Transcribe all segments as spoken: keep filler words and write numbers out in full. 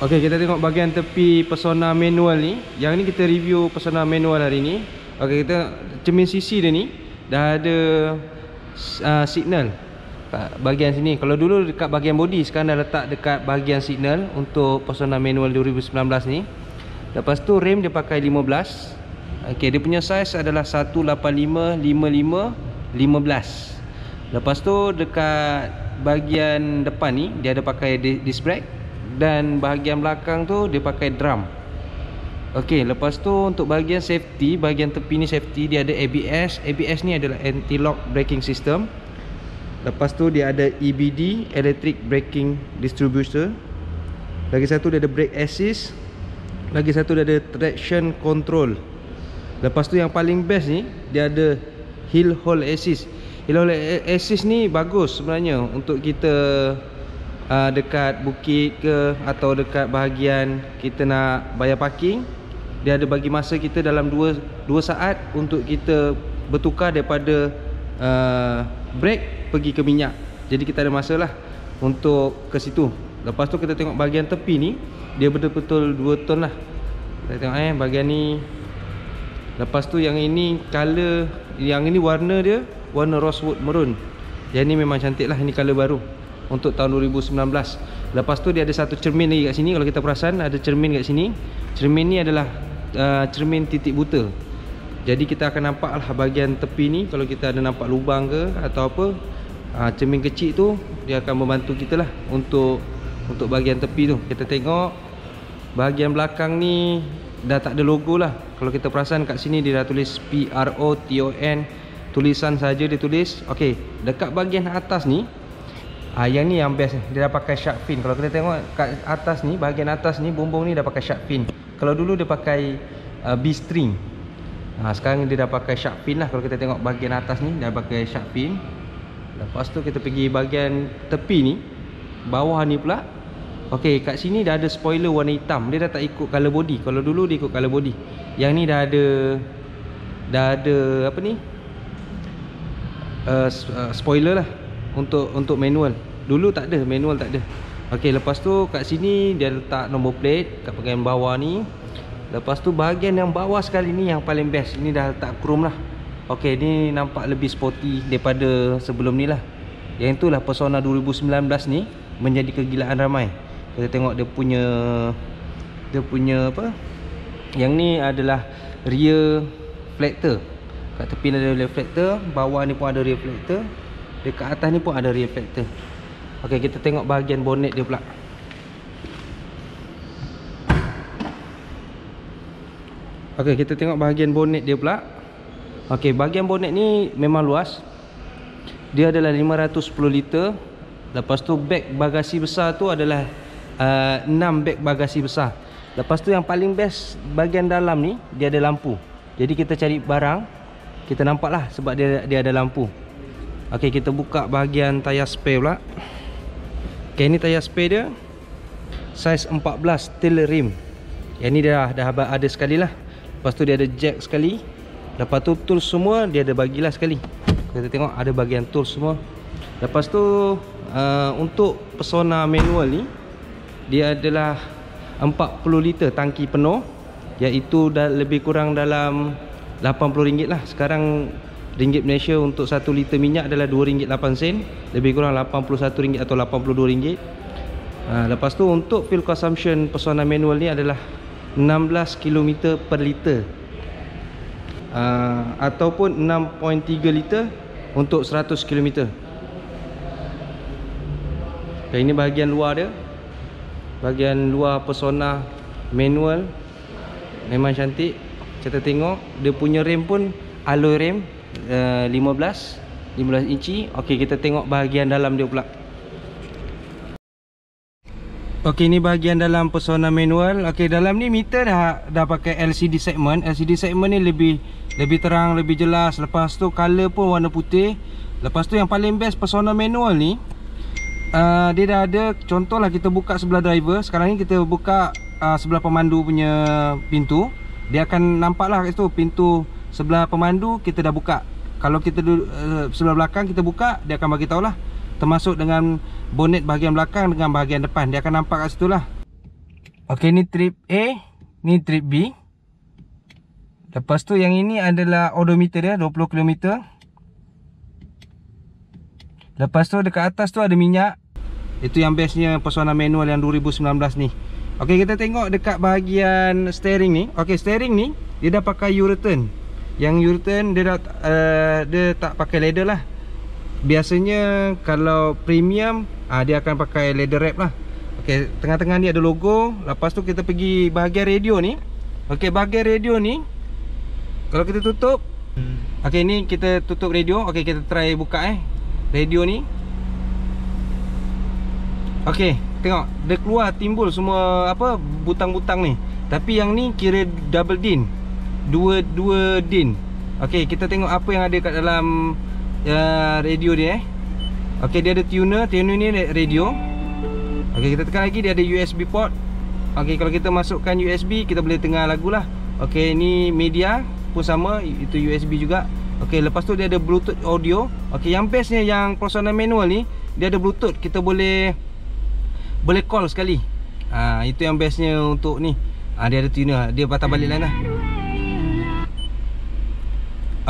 Okey, kita tengok bahagian tepi Persona manual ni. Yang ni kita review Persona manual hari ni. Okey, kita cermin sisi dia ni dah ada uh, signal kat bahagian sini. Kalau dulu dekat bahagian body, sekarang dah letak dekat bahagian signal untuk Persona manual dua ribu sembilan belas ni. Lepas tu rim dia pakai lima belas. Okey, dia punya saiz adalah seratus lapan puluh lima, lima puluh lima, lima belas. Lepas tu dekat bahagian depan ni dia ada pakai disc brake, dan bahagian belakang tu dia pakai drum. Okey, lepas tu untuk bahagian safety, bahagian tepi ni safety dia ada A B S. A B S ni adalah anti-lock braking system. Lepas tu dia ada E B D, electric braking distributor. Lagi satu dia ada brake assist. Lagi satu dia ada traction control. Lepas tu yang paling best ni dia ada hill hold assist. Hill hold assist ni bagus sebenarnya untuk kita Uh, dekat bukit ke atau dekat bahagian kita nak bayar parking. Dia ada bagi masa kita dalam dua saat untuk kita bertukar daripada uh, brake pergi ke minyak. Jadi kita ada masa lah untuk ke situ. Lepas tu kita tengok bahagian tepi ni, dia betul-betul dua ton lah. Kita tengok eh bahagian ni. Lepas tu yang ini color, yang ini warna dia warna Rosewood Maroon. Yang ni memang cantik lah, ini color baru untuk tahun dua ribu sembilan belas. Lepas tu dia ada satu cermin lagi kat sini. Kalau kita perasan ada cermin kat sini. Cermin ni adalah uh, cermin titik buta. Jadi kita akan nampak lah bahagian tepi ni, kalau kita ada nampak lubang ke atau apa, uh, cermin kecil tu dia akan membantu kita lah untuk untuk bahagian tepi tu. Kita tengok bahagian belakang ni dah tak ada logo lah. Kalau kita perasan kat sini dia dah tulis P R O T O N, tulisan saja dia tulis. Okey, dekat bahagian atas ni, ha, yang ni yang best ni, dia dah pakai shark fin. Kalau kita tengok kat atas ni, bahagian atas ni, bumbung ni dah pakai shark fin. Kalau dulu dia pakai uh, B-string, ha, sekarang dia dah pakai shark fin lah. Kalau kita tengok bahagian atas ni, dia dah pakai shark fin. Lepas tu kita pergi bahagian tepi ni, bawah ni pula. Okey, kat sini dah ada spoiler warna hitam. Dia dah tak ikut colour body. Kalau dulu dia ikut colour body. Yang ni dah ada, dah ada apa ni, uh, uh, spoiler lah untuk untuk manual. Dulu tak ada, manual tak ada. Okey, lepas tu kat sini dia letak nombor plate kat bahagian bawah ni. Lepas tu bahagian yang bawah sekali ni yang paling best. Ini dah letak chrome lah. Okey, ni nampak lebih sporty daripada sebelum ni lah. Yang itulah Persona dua ribu sembilan belas ni menjadi kegilaan ramai. Kita tengok dia punya dia punya apa? Yang ni adalah rear reflector. Kat tepi ada reflector, bawah ni pun ada reflector. Dekat atas ni pun ada reflector. Okey, kita tengok bahagian bonnet dia pula. Okey, kita tengok bahagian bonnet dia pula. Okey, bahagian bonnet ni memang luas. Dia adalah lima ratus sepuluh liter. Lepas tu beg bagasi besar tu adalah uh, enam beg bagasi besar. Lepas tu yang paling best bahagian dalam ni, dia ada lampu. Jadi kita cari barang, kita nampak lah sebab dia, dia ada lampu. Okey, kita buka bahagian tayar spare pula. Okey, ni tayar spare dia saiz empat belas steel rim. Yang ni dah dah ada sekali lah. Lepas tu dia ada jack sekali. Lepas tu tools semua dia ada bagilah sekali. Kita tengok ada bahagian tools semua. Lepas tu uh, untuk Persona manual ni, dia adalah empat puluh liter tangki penuh, iaitu dah lebih kurang dalam lapan puluh ringgit lah. Sekarang ringgit Malaysia untuk satu liter minyak adalah dua ringgit lapan sen, lebih kurang lapan puluh satu ringgit atau lapan puluh dua ringgit. Ha, lepas tu untuk fuel consumption Persona manual ni adalah enam belas kilometer per liter, ha, ataupun enam perpuluhan tiga liter untuk seratus kilometer. Okay, ini bahagian luar dia. Bahagian luar Persona manual memang cantik. Kita tengok dia punya rim pun alloy rim Uh, lima belas inci. Okey, kita tengok bahagian dalam dia pula. Okey, ni bahagian dalam Persona manual. Okey, dalam ni meter dah dah pakai L C D segment. L C D segment ni lebih lebih terang, lebih jelas. Lepas tu color pun warna putih. Lepas tu yang paling best Persona manual ni, uh, dia dah ada contohlah, kita buka sebelah driver. Sekarang ni kita buka uh, sebelah pemandu punya pintu. Dia akan nampaklah kat situ pintu sebelah pemandu kita dah buka. Kalau kita uh, sebelah belakang kita buka, dia akan bagi tahu lah, termasuk dengan bonnet bahagian belakang dengan bahagian depan. Dia akan nampak kat situ lah. Okey, ni trip A, ni trip B. Lepas tu yang ini adalah odometer dia, dua puluh kilometer. Lepas tu dekat atas tu ada minyak. Itu yang bestnya Persona manual yang dua ribu sembilan belas ni. Okey, kita tengok dekat bahagian steering ni. Okey, steering ni dia dah pakai U-turn. Yang U-turn dia dah uh, dia tak pakai leather lah. Biasanya kalau premium uh, dia akan pakai leather wrap lah. Okey, tengah-tengah ni ada logo. Lepas tu kita pergi bahagian radio ni. Okey, bahagian radio ni kalau kita tutup, okey, ni kita tutup radio. Okey, kita try buka eh radio ni. Okey, tengok dia keluar, timbul semua apa butang-butang ni. Tapi yang ni kira double din. Dua dua din. Okey, kita tengok apa yang ada kat dalam uh, radio dia eh. Okey, dia ada tuner, tuner ni radio. Okey, kita tekan lagi, dia ada U S B port. Okey, kalau kita masukkan U S B, kita boleh dengar lagu lah. Okey, ni media pun sama, itu U S B juga. Okey, lepas tu dia ada Bluetooth audio. Okey, yang bestnya yang Persona manual ni, dia ada Bluetooth. Kita boleh boleh call sekali. Ha, itu yang bestnya untuk ni. Ha, dia ada tuner, dia patah balik lain lah.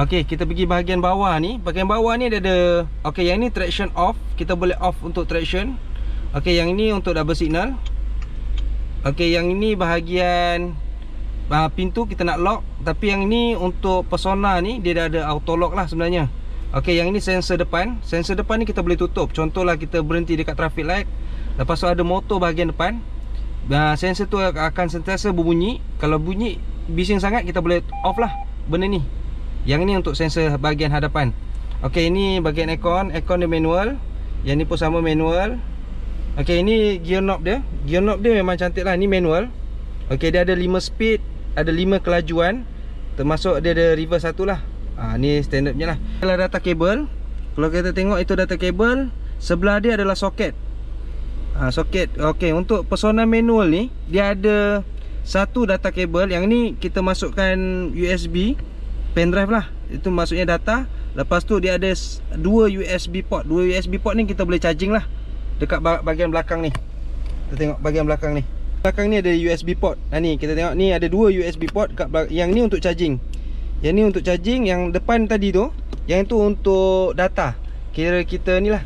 Okey, kita pergi bahagian bawah ni. Bahagian bawah ni dia ada, okey, yang ni traction off. Kita boleh off untuk traction. Okey, yang ini untuk double signal. Okey, yang ini bahagian uh, pintu kita nak lock. Tapi yang ini untuk Persona ni, dia dah ada auto lock lah sebenarnya. Okey, yang ini sensor depan. Sensor depan ni kita boleh tutup. Contohlah kita berhenti dekat traffic light. Lepas tu ada motor bahagian depan, uh, sensor tu akan sentiasa berbunyi. Kalau bunyi bising sangat, kita boleh off lah benda ni. Yang ni untuk sensor bahagian hadapan. Okey, ini bahagian aircon. Aircon dia manual. Yang ni pun sama manual. Okey, ini gear knob dia. Gear knob dia memang cantik lah. Ni manual. Okey, dia ada lima speed. Ada lima kelajuan. Termasuk dia ada reverse satu lah. Ha, ni standardnya lah. Kalau data kabel, kalau kita tengok itu data kabel. Sebelah dia adalah soket. Ha, soket. Okey, untuk Persona manual ni, dia ada satu data kabel. Yang ni kita masukkan U S B pendrive lah. Itu maksudnya data. Lepas tu dia ada dua U S B port. Dua U S B port ni kita boleh charging lah. Dekat bahagian belakang ni, kita tengok bahagian belakang ni. Belakang ni ada U S B port. Nah ni kita tengok ni ada dua U S B port kat belakang. Yang ni untuk charging. Yang ni untuk charging. Yang depan tadi tu, yang tu untuk data. Kira kita ni lah,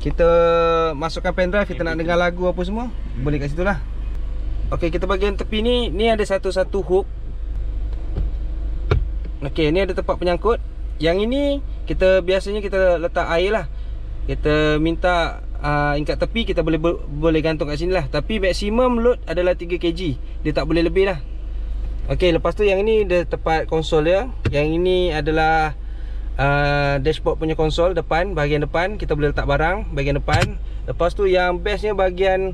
kita masukkan pendrive, kita nak dengar lagu apa semua, boleh kat situ lah. Okey, kita bahagian tepi ni, ni ada satu-satu hook. Okey, ni ada tempat penyangkut. Yang ini kita biasanya kita letak air lah. Kita minta Uh, ingkat tepi, kita boleh boleh gantung kat sini lah. Tapi maksimum load adalah tiga kilogram. Dia tak boleh lebih lah. Okey, lepas tu yang ini dia tempat konsol dia. Yang ini adalah uh, dashboard punya konsol depan. Bahagian depan, kita boleh letak barang bahagian depan. Lepas tu yang bestnya bahagian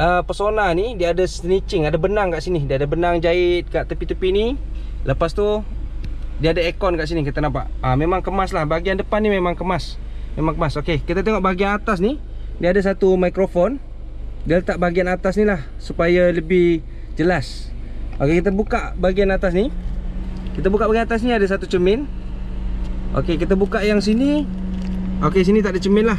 uh, Persona ni, dia ada snitching, ada benang kat sini. Dia ada benang jahit kat tepi-tepi ni. Lepas tu dia ada aircon kat sini, kita nampak. uh, Memang kemas lah, bahagian depan ni memang kemas. Memang kemas. Okey, kita tengok bahagian atas ni. Dia ada satu mikrofon. Dia letak bahagian atas ni lah, supaya lebih jelas. Okey, kita buka bahagian atas ni. Kita buka bahagian atas ni, ada satu cermin. Okey, kita buka yang sini. Okey, sini tak ada cermin lah.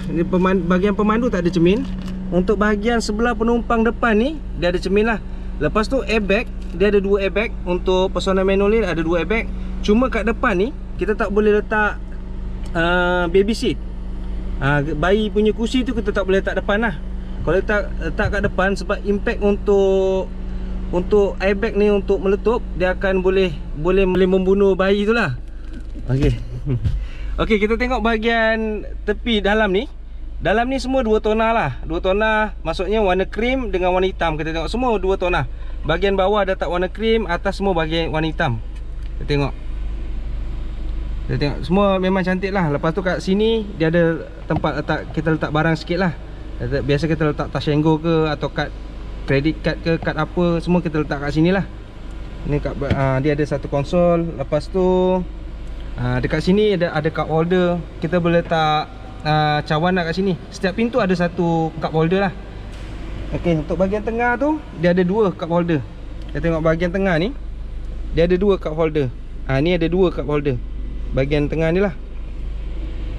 Bahagian pemandu tak ada cermin. Untuk bahagian sebelah penumpang depan ni, dia ada cermin lah. Lepas tu airbag, dia ada dua airbag. Untuk Persona manual ni ada dua airbag. Cuma kat depan ni, kita tak boleh letak uh, baby seat. Ha, bayi punya kursi tu kita tak boleh letak depan lah. Kalau letak, letak kat depan, sebab impact untuk Untuk airbag ni untuk meletup, dia akan boleh Boleh boleh membunuh bayi tu lah. Okey. Okey, kita tengok bahagian tepi dalam ni. Dalam ni semua dua tonah lah. Dua tonah maksudnya warna krim dengan warna hitam. Kita tengok semua dua tonah. Bahagian bawah ada tak warna krim, atas semua bahagian warna hitam. Kita tengok Kita tengok semua memang cantik lah. Lepas tu kat sini dia ada tempat letak, kita letak barang sikit lah. Biasa kita letak tas Shango ke, atau kad kredit kad ke, kad apa, semua kita letak kat sini lah. Ni kat, aa, dia ada satu konsol. Lepas tu aa, dekat sini ada, ada cup holder. Kita boleh letak aa, cawan lah kat sini. Setiap pintu ada satu cup holder lah. Okey, untuk bahagian tengah tu dia ada dua cup holder. Kita tengok bahagian tengah ni, dia ada dua cup holder. Ha, ni ada dua cup holder bahagian tengah ni lah.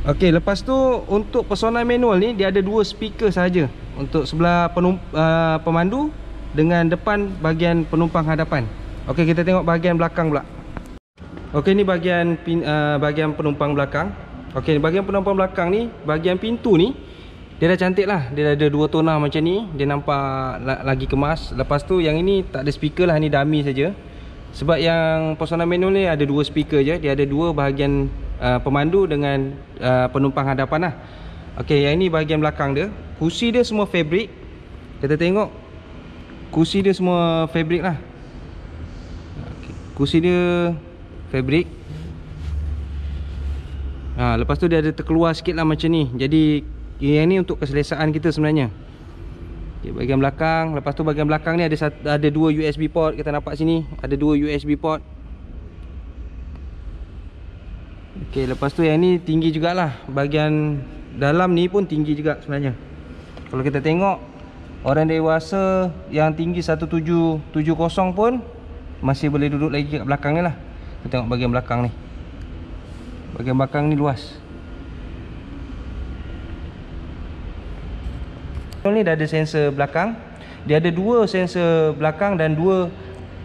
Okey, lepas tu untuk Persona manual ni, dia ada dua speaker saja. Untuk sebelah penum, uh, pemandu dengan depan bahagian penumpang hadapan. Okey, kita tengok bahagian belakang pula. Okey, ni bahagian pin, uh, bahagian penumpang belakang. Okey, bahagian penumpang belakang ni, bahagian pintu ni dia dah cantik lah. Dia dah ada dua tonah macam ni. Dia nampak la lagi kemas. Lepas tu yang ini tak ada speaker lah, ni dummy saja. Sebab yang Persona manual ni ada dua speaker je. Dia ada dua bahagian uh, pemandu dengan uh, penumpang hadapan lah. Okey, yang ini bahagian belakang dia. Kursi dia semua fabric. Kita tengok kursi dia semua fabric lah. Okay. Kursi dia fabric. Ha, lepas tu dia ada terkeluar sikit lah macam ni. Jadi yang ni untuk keselesaan kita sebenarnya. Okay, bahagian belakang. Lepas tu bahagian belakang ni ada ada dua U S B port. Kita nampak sini ada dua U S B port. Okey, lepas tu yang ni tinggi jugalah. Bahagian dalam ni pun tinggi juga sebenarnya. Kalau kita tengok orang dewasa yang tinggi satu tujuh tujuh kosong pun masih boleh duduk lagi kat belakang ni lah. Kita tengok bahagian belakang ni. Bahagian belakang ni luas. Ini dah ada sensor belakang. Dia ada dua sensor belakang dan dua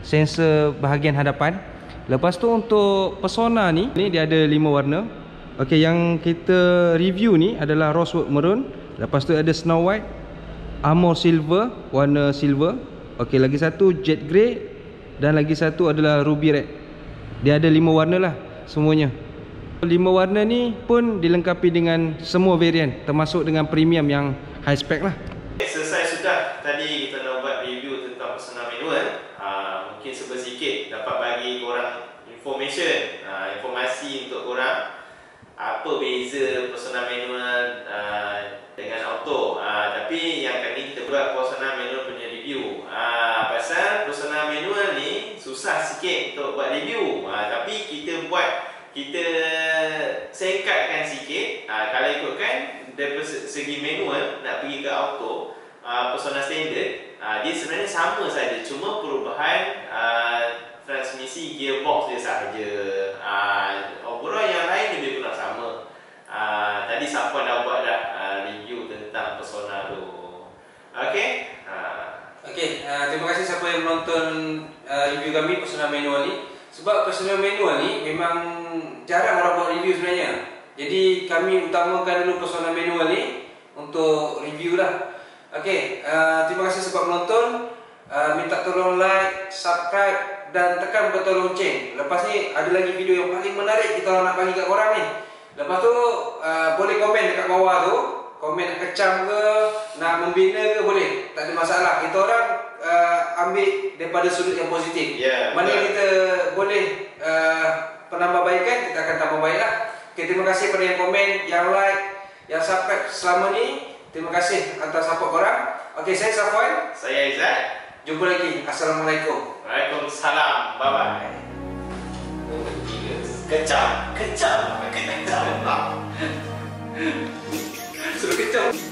sensor bahagian hadapan. Lepas tu untuk Persona ni, ni dia ada lima warna. Okey, yang kita review ni adalah Rosewood Maroon. Lepas tu ada Snow White, Armor Silver, warna silver. Okey, lagi satu Jet Grey dan lagi satu adalah Ruby Red. Dia ada lima warna lah semuanya. Lima warna ni pun dilengkapi dengan semua varian, termasuk dengan premium yang high spec lah. Selesai sudah tadi kita nak buat review tentang Persona manual. Aa, mungkin sebab sikit dapat bagi korang information, aa, informasi untuk korang apa beza Persona manual aa, dengan auto. Aa, tapi yang kali kita buat Persona manual punya review. Aa, pasal Persona manual ni susah sikit untuk buat review. Aa, tapi kita buat kita singkatkan sikit. Ha, kalau ikutkan dari segi manual nak pergi ke auto, uh, Persona standard, uh, dia sebenarnya sama saja, cuma perubahan uh, transmisi gearbox dia sahaja. Uh, overall yang lain lebih kurang sama. Uh, tadi siapa dah buat dah uh, review tentang Persona tu. Okey. Uh. Okey, uh, terima kasih siapa yang menonton uh, review kami Persona manual ni. Sebab Persona manual ni memang jarang orang buat review sebenarnya. Jadi kami utamakan dulu Persona manual ni untuk review lah. Okey, uh, terima kasih sebab menonton. uh, Minta tolong like, subscribe dan tekan butang lonceng. Lepas ni ada lagi video yang paling menarik kita nak bagi kat korang ni. Lepas tu uh, boleh komen dekat bawah tu. Komen nak kecam ke, nak membina ke, boleh. Tak ada masalah, kita orang uh, ambil daripada sudut yang positif. Yeah, mana yeah. kita boleh uh, penambahbaikan, kita akan tambah baiklah. Okay, terima kasih kepada yang komen, yang like, yang subscribe selama ni. Terima kasih atas support korang. Okey, saya Safwan. Saya Izzat. Jumpa lagi. Assalamualaikum. Waalaikumsalam. Bye-bye. Kecam, kecam, kecam. Suruh kecam.